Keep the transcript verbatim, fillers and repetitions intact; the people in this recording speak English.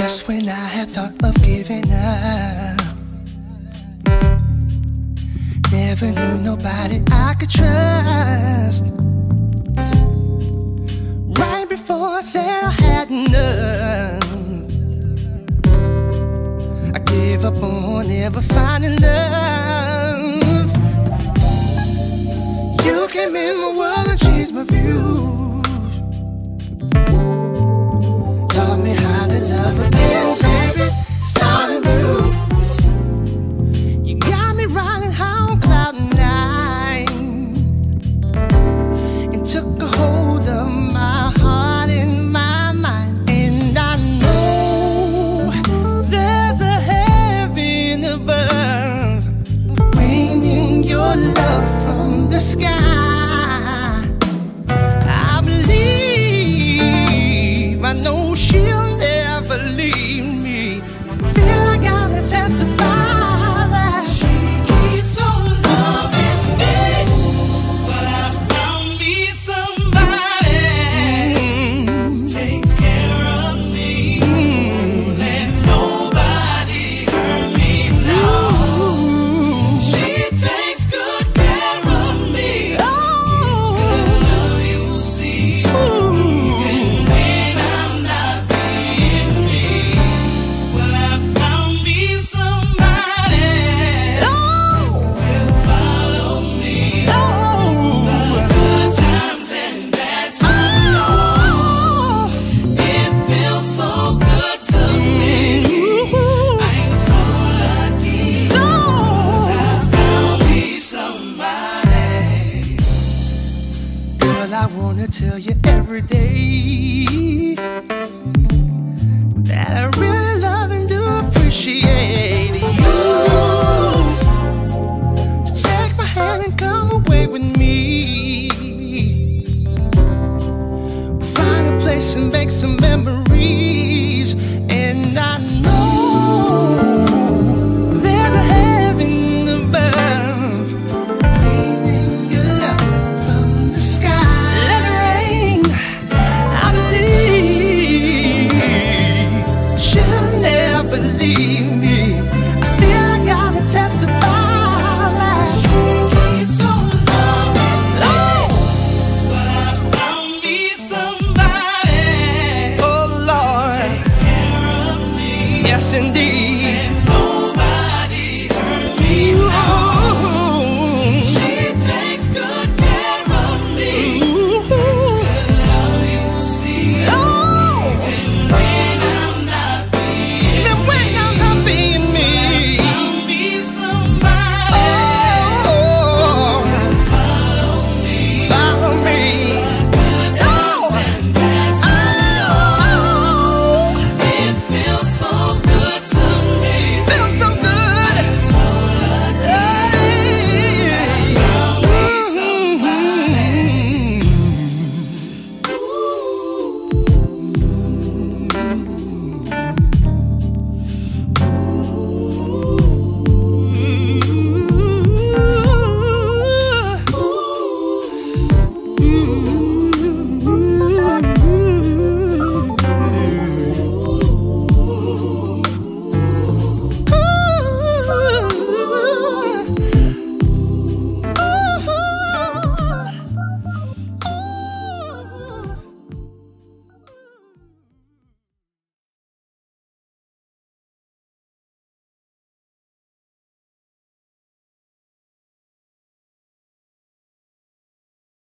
Just when I had thought of giving up, never knew nobody I could trust. Right before I said I had enough, I gave up on ever finding love. You came in my world and changed my view. Sky, I believe, I know she'll never leave me. Feel like I gotta testify that she keeps on loving me, but I found me somebody mm-hmm. takes care of me. Mm-hmm. Let nobody hurt me now. Ooh. She takes I wanna tell you every day.